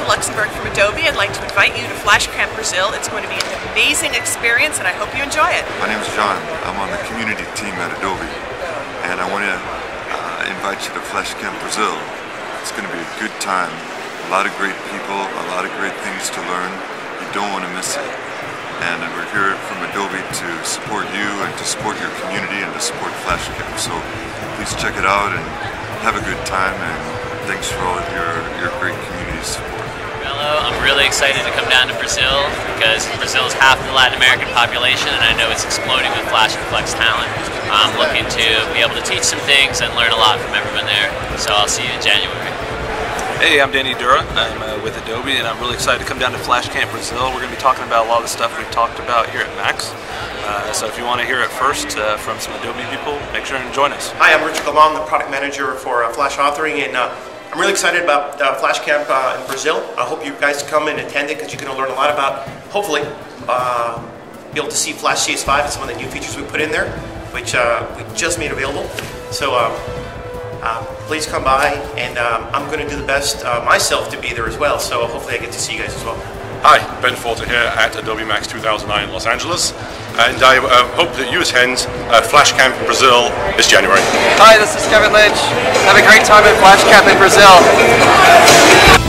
Rachel Luxemburg from Adobe. I'd like to invite you to Flash Camp Brazil. It's going to be an amazing experience and I hope you enjoy it. My name is John. I'm on the community team at Adobe and I want to invite you to Flash Camp Brazil. It's going to be a good time. A lot of great people, a lot of great things to learn. You don't want to miss it. And we're here from Adobe to support you and to support your community and to support Flash Camp. So please check it out and have a good time, and thanks for all of your great community support. Hello, I'm really excited to come down to Brazil because Brazil is half the Latin American population and I know it's exploding with Flash and Flex talent. I'm looking to be able to teach some things and learn a lot from everyone there. So I'll see you in January. Hey, I'm Danny Dura. I'm with Adobe and I'm really excited to come down to Flash Camp Brazil. We're going to be talking about a lot of the stuff we've talked about here at Max. So if you want to hear it first from some Adobe people, make sure and join us. Hi, I'm Richard Galvan, the product manager for Flash Authoring, and I'm really excited about Flash Camp in Brazil. I hope you guys come and attend it because you're going to learn a lot about, hopefully, be able to see Flash CS5 and some of the new features we put in there, which we just made available. So. Please come by, and I'm going to do the best myself to be there as well, so hopefully I get to see you guys as well. Hi, Ben Forta here at Adobe Max 2009 in Los Angeles, and I hope that you attend Flash Camp in Brazil this January. Hi, this is Kevin Lynch. Have a great time at Flash Camp in Brazil.